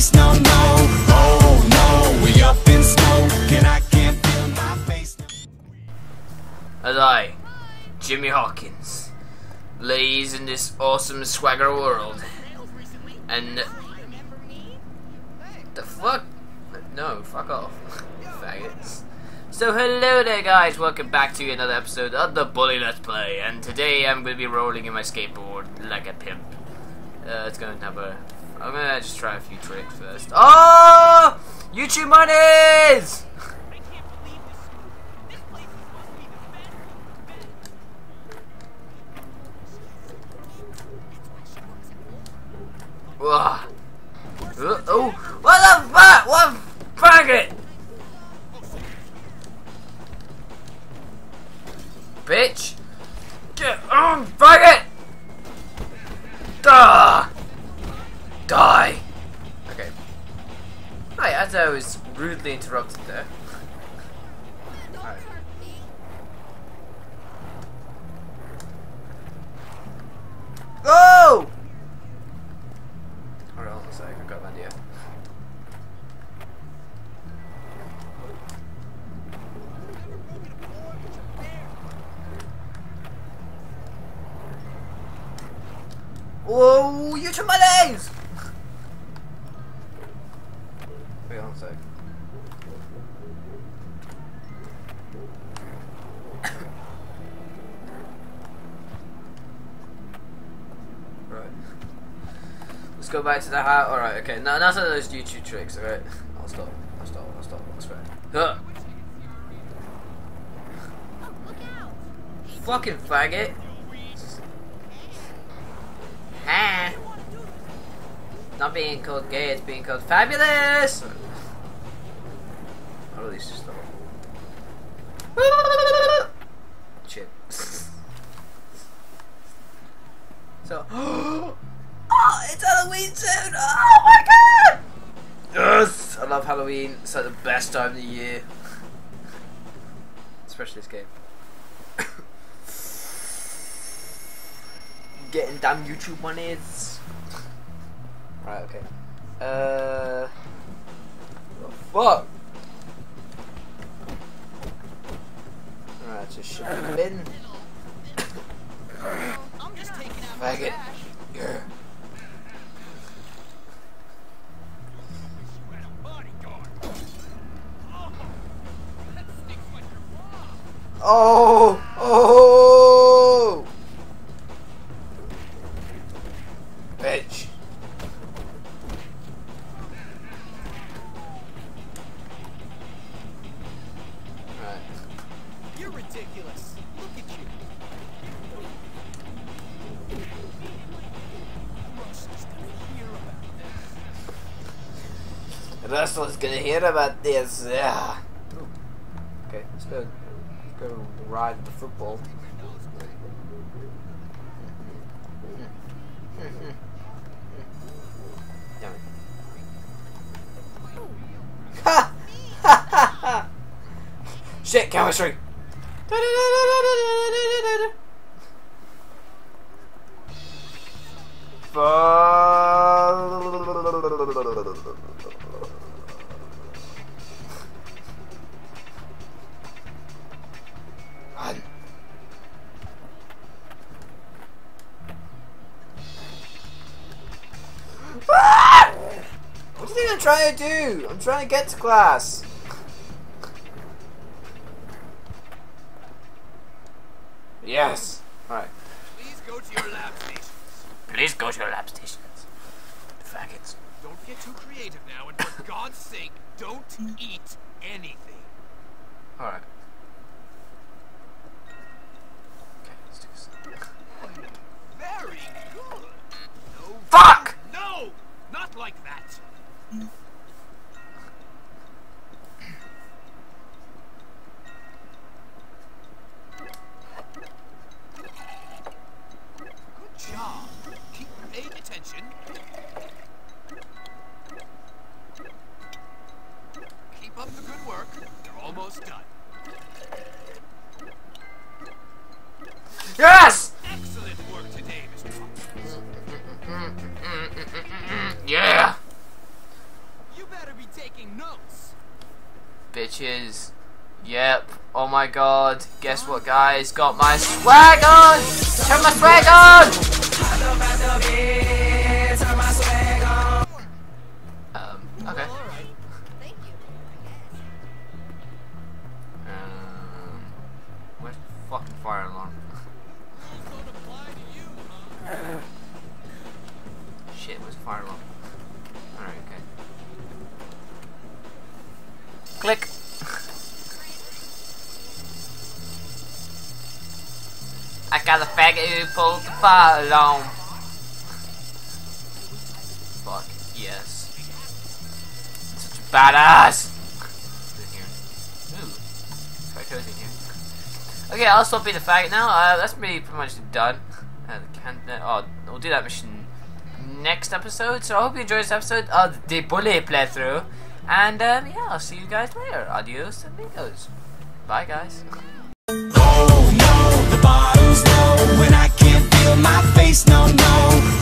face, no, no. Oh no, we up in smoke and I can't feel my face. As I, Jimmy Hawkins, lays in this awesome swagger world. And the fuck? No, fuck off, faggots. So hello there guys, welcome back to another episode of the Bully Let's Play, and today I'm going to be rolling in my skateboard like a pimp. I'm going to just try a few tricks first. Oh! YouTube monies! Oh, what the fuck? What faggot? Bitch! Get on, faggot! Duh! Die! Okay. Hi, as I was rudely interrupted there. Alright. Oh! Alright, hold on a sec, I've got an idea. Whoa, you took my legs! Wait on a sec. Right. Let's go back to the hat. Alright, okay. Now that's one of those YouTube tricks, alright? I'll stop. I swear. Fucking faggot! Not being called gay, it's being called fabulous! Or at least just the whole shit. So oh, it's Halloween soon! Oh my god! Yes! I love Halloween, it's like the best time of the year. Especially this game. Getting damn YouTube monies. Right, okay. What the fuck? Alright, just shit in the bin. I'm just taking out my trash. Yeah. Oh! Oh! Bitch. Ridiculous. Look at you. Russell's gonna hear about this. Yeah. Okay, let's go ride the football. Damn it. Ha! Ha ha ha! Shit, chemistry! What do you think I'm trying to do? I'm trying to get to class. Yes! Alright. Please go to your lab stations. Please go to your lab stations. Faggots. Don't get too creative now, and for God's sake, don't eat anything. Alright. Okay, let's do this. Very good! No, fuck! No! Not like that! Yes! Excellent work today, Mr. Fox. Yeah! bitches. Yep. Oh my god. Guess what, guys? Got my swag on! Turn my swag on! Okay. Where's the fucking fire alarm? Shit, where's the fire alarm? Alright, okay. Click! I got a faggot who pulled the fire alarm. Fuck yes. Such a badass! In here. Ooh. It's quite cozy in here. Okay, I'll stop being a faggot now. That's me pretty much done. We'll do that mission next episode. So I hope you enjoyed this episode of the Bully playthrough. And yeah, I'll see you guys later. Adios amigos. Bye guys. Oh no, the bottles low, and I can't feel my face, no no.